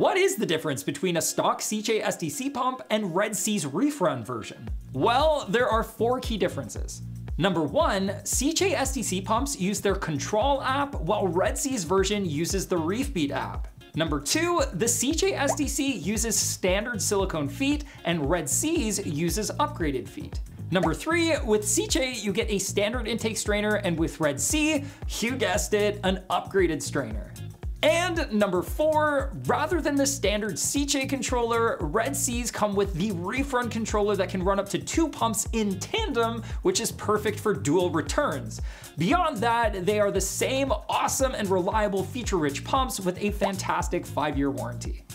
What is the difference between a stock Sicce SDC pump and Red Sea's ReefRun version? Well, there are 4 key differences. Number 1, Sicce SDC pumps use their Control app, while Red Sea's version uses the Reef Beat app. Number 2, the Sicce SDC uses standard silicone feet, and Red Sea's uses upgraded feet. Number 3, with Sicce, you get a standard intake strainer, and with Red Sea, you guessed it, an upgraded strainer. And number 4, rather than the standard Sicce controller, Red Seas come with the ReefRun controller that can run up to 2 pumps in tandem, which is perfect for dual returns. Beyond that, they are the same awesome and reliable feature-rich pumps with a fantastic 5-year warranty.